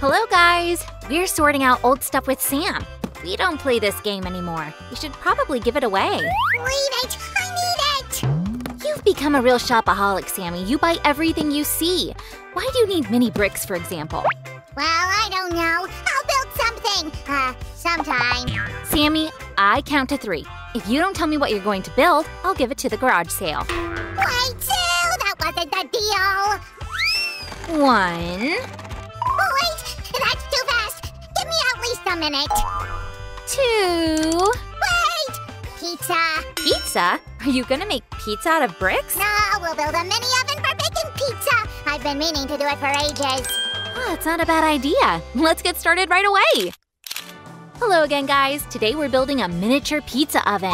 Hello, guys! We're sorting out old stuff with Sam. We don't play this game anymore. You should probably give it away. Leave it! I need it! You've become a real shopaholic, Sammy. You buy everything you see. Why do you need mini bricks, for example? Well, I don't know. I'll build something. Sometime. Sammy, I count to 3. If you don't tell me what you're going to build, I'll give it to the garage sale. 1, 2! That wasn't the deal! 1. Oh, wait! That's too fast! Give me at least a minute. 2. Wait! Pizza. Pizza? Are you gonna make pizza out of bricks? No, we'll build a mini oven for baking pizza. I've been meaning to do it for ages. Oh, that's not a bad idea. Let's get started right away. Hello again, guys. Today we're building a miniature pizza oven.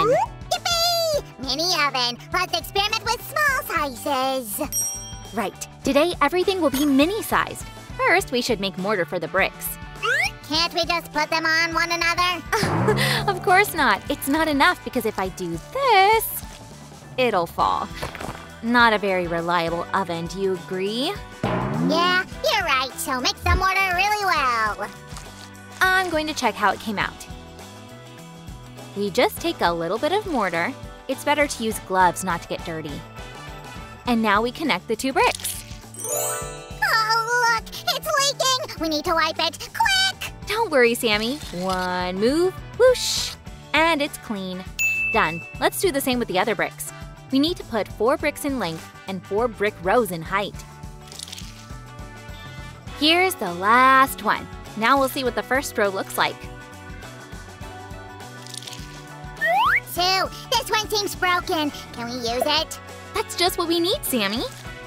Yippee! Mini oven. Let's experiment with small sizes. Right. Today everything will be mini-sized. First, we should make mortar for the bricks. Can't we just put them on one another? Of course not. It's not enough because if I do this, it'll fall. Not a very reliable oven, do you agree? Yeah, you're right. So mix the mortar really well. I'm going to check how it came out. We just take a little bit of mortar. It's better to use gloves not to get dirty. And now we connect the 2 bricks. Oh, look! It's leaking! We need to wipe it! Quick! Don't worry, Sammy. 1 move, whoosh! And it's clean. Done. Let's do the same with the other bricks. We need to put 4 bricks in length and 4 brick rows in height. Here's the last one. Now we'll see what the first row looks like. Sue, this one seems broken. Can we use it? That's just what we need, Sammy.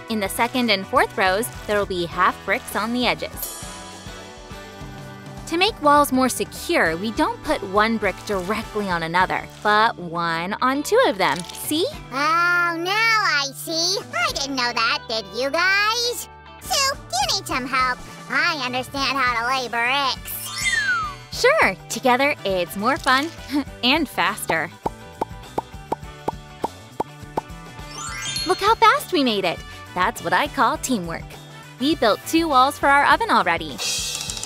In the second and 4th rows, there'll be half bricks on the edges. To make walls more secure, we don't put 1 brick directly on another, but 1 on 2 of them. See? Oh, now I see. I didn't know that, did you guys? Sue, you need some help. I understand how to lay bricks. Sure, together it's more fun and faster. Look how fast we made it. That's what I call teamwork. We built 2 walls for our oven already.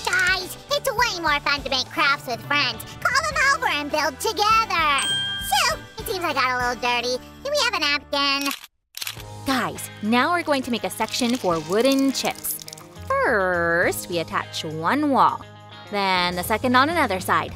Guys, it's way more fun to make crafts with friends. Call them over and build together. Sue, it seems I got a little dirty. Do we have a napkin? Guys, now we're going to make a section for wooden chips. First, we attach 1 wall. Then the second on another side.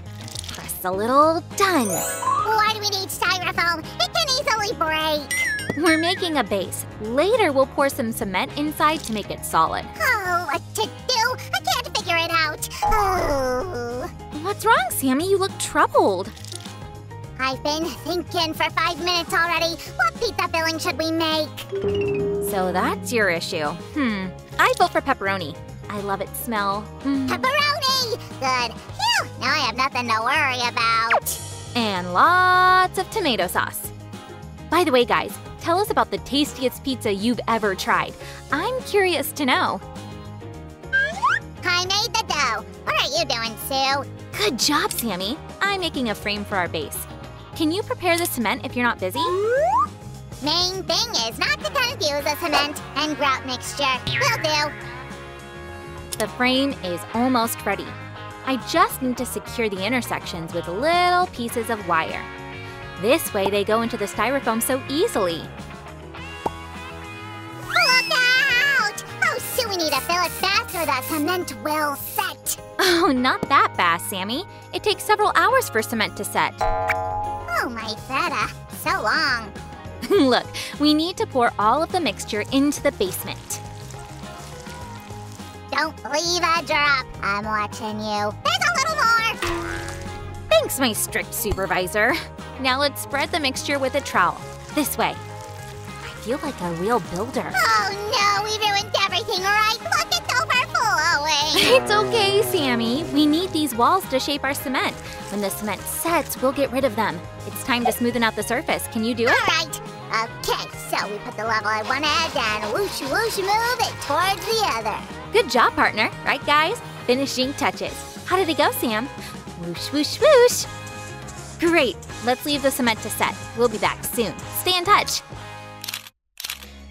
Press a little. Done. Why do we need styrofoam? It can easily break. We're making a base. Later, we'll pour some cement inside to make it solid. Oh, what to do? I can't figure it out. Oh. What's wrong, Sammy? You look troubled. I've been thinking for 5 minutes already. What pizza filling should we make? So that's your issue. I vote for pepperoni. I love its smell. Pepperoni! Good. Phew, now I have nothing to worry about. And lots of tomato sauce. By the way, guys, tell us about the tastiest pizza you've ever tried. I'm curious to know. I made the dough. What are you doing, Sue? Good job, Sammy. I'm making a frame for our base. Can you prepare the cement if you're not busy? Main thing is not to confuse the cement and grout mixture. Will do. The frame is almost ready. I just need to secure the intersections with little pieces of wire. This way, they go into the styrofoam so easily. Look out! Oh, Sue, we need to fill it fast or the cement will set. Oh, not that fast, Sammy. It takes several hours for cement to set. Oh, my feta. So long. Look, we need to pour all of the mixture into the basement. Don't leave a drop. I'm watching you. There's a little more. Thanks, my strict supervisor. Now let's spread the mixture with a trowel. This way. I feel like a real builder. Oh no, we ruined everything, right? Look, it's overflowing. It's okay, Sammy. We need these walls to shape our cement. When the cement sets, we'll get rid of them. It's time to smoothen out the surface. Can you do it? All right. Okay, so we put the level at one edge and whoosh, whoosh, move it towards the other. Good job, partner. Right, guys? Finishing touches. How did it go, Sam? Whoosh, whoosh, whoosh. Great! Let's leave the cement to set. We'll be back soon. Stay in touch!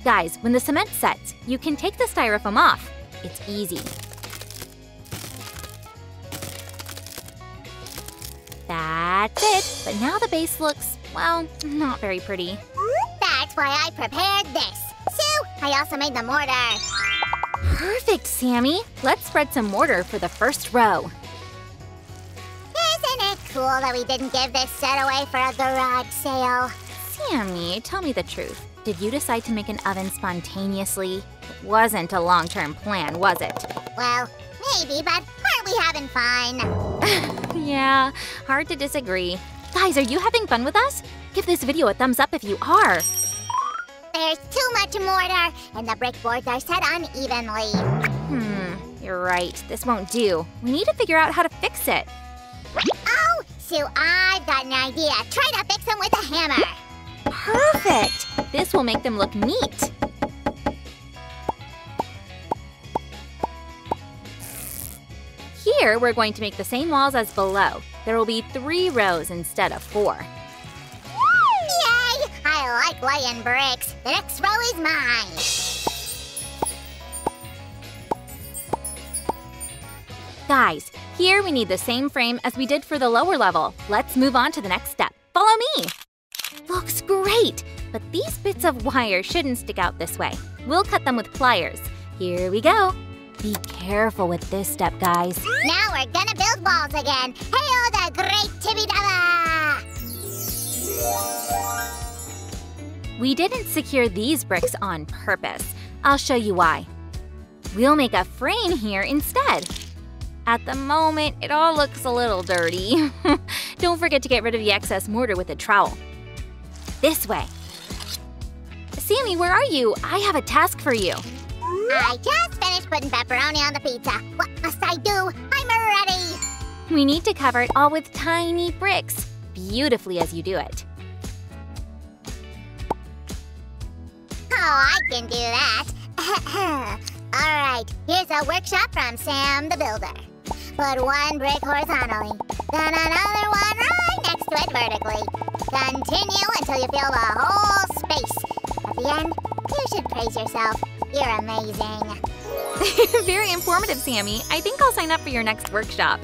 Guys, when the cement sets, you can take the styrofoam off. It's easy. That's it. But now the base looks, well, not very pretty. That's why I prepared this. Sue, I also made the mortar. Perfect, Sammy. Let's spread some mortar for the first row. Isn't it cool that we didn't give this set away for a garage sale? Sammy, tell me the truth. Did you decide to make an oven spontaneously? It wasn't a long-term plan, was it? Well, maybe, but aren't we having fun? Yeah, hard to disagree. Guys, are you having fun with us? Give this video a thumbs up if you are. There's too much mortar, and the brick boards are set unevenly. You're right. This won't do. We need to figure out how to fix it. Oh, Sue, I've got an idea. Try to fix them with a hammer. Perfect! This will make them look neat. Here, we're going to make the same walls as below. There will be 3 rows instead of 4. Yay! I like laying bricks. The next row is mine. Guys, here we need the same frame as we did for the lower level. Let's move on to the next step. Follow me! Looks great! But these bits of wire shouldn't stick out this way. We'll cut them with pliers. Here we go! Be careful with this step, guys. Now we're gonna build walls again! Hail the great Tibidaba! We didn't secure these bricks on purpose. I'll show you why. We'll make a frame here instead. At the moment, it all looks a little dirty. Don't forget to get rid of the excess mortar with a trowel. This way. Sammy, where are you? I have a task for you. I just finished putting pepperoni on the pizza. What must I do? I'm ready. We need to cover it all with tiny bricks. Beautifully as you do it. Oh, I can do that. Alright, here's a workshop from Sam the Builder. Put one brick horizontally, then another one right next to it vertically. Continue until you fill the whole space. At the end, you should praise yourself. You're amazing. Very informative, Sammy. I think I'll sign up for your next workshop.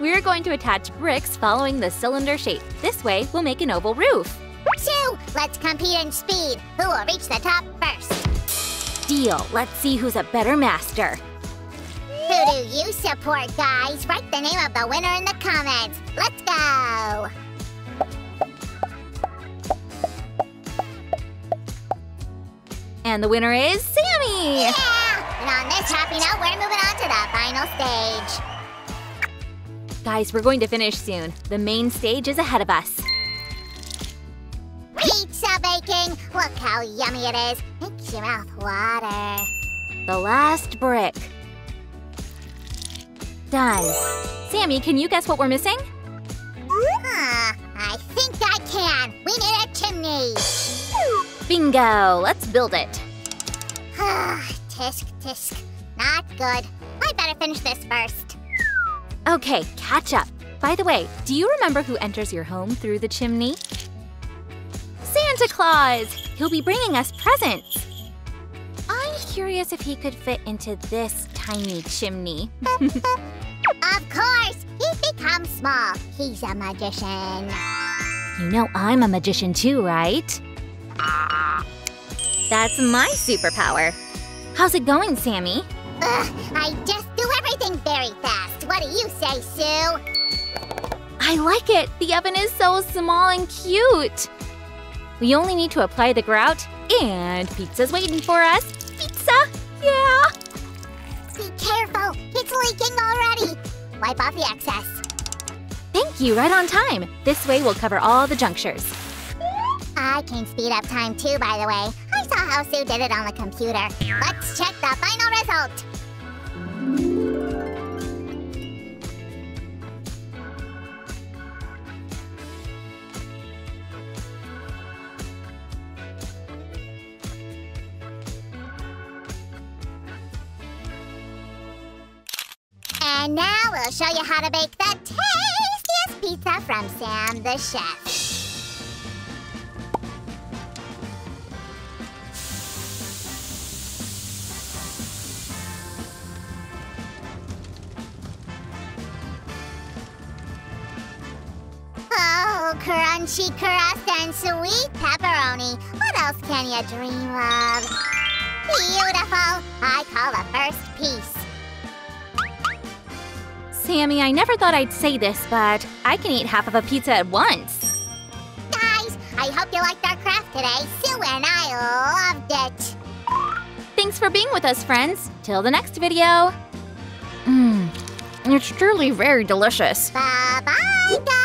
We're going to attach bricks following the cylinder shape. This way, we'll make an oval roof. Sue, let's compete in speed. Who will reach the top first? Deal. Let's see who's a better master. Who do you support, guys? Write the name of the winner in the comments. Let's go! And the winner is Sammy! Yeah! And on this happy note, we're moving on to the final stage. Guys, we're going to finish soon. The main stage is ahead of us. Pizza baking! Look how yummy it is. Makes your mouth water. The last brick. Done. Sammy, can you guess what we're missing? I think I can. We need a chimney. Bingo. Let's build it. Tisk, tisk. Not good. I better finish this first. Okay, catch up. By the way, do you remember who enters your home through the chimney? Santa Claus. He'll be bringing us presents. I'm curious if he could fit into this tiny chimney. Of course! He's become small. He's a magician. You know I'm a magician too, right? That's my superpower. How's it going, Sammy? I just do everything very fast. What do you say, Sue? I like it. The oven is so small and cute. We only need to apply the grout, and pizza's waiting for us. Pizza! Yeah! Be careful! It's leaking already! Wipe off the excess. Thank you, right on time. This way we'll cover all the junctures. I can speed up time too, by the way. I saw how Sue did it on the computer. Let's check the final result. And now we'll show you how to bake the tastiest pizza from Sam the Chef. Oh, Crunchy crust and sweet pepperoni. What else can you dream of? Beautiful. I call the first piece. Sammy, I never thought I'd say this, but I can eat half of a pizza at once. Guys, I hope you liked our craft today. Sue and I loved it. Thanks for being with us, friends. Till the next video. It's truly very delicious. Bye-bye, guys.